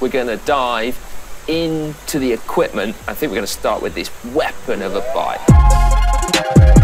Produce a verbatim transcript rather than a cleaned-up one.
We're going to dive into the equipment. I think we're going to start with this weapon of a bike.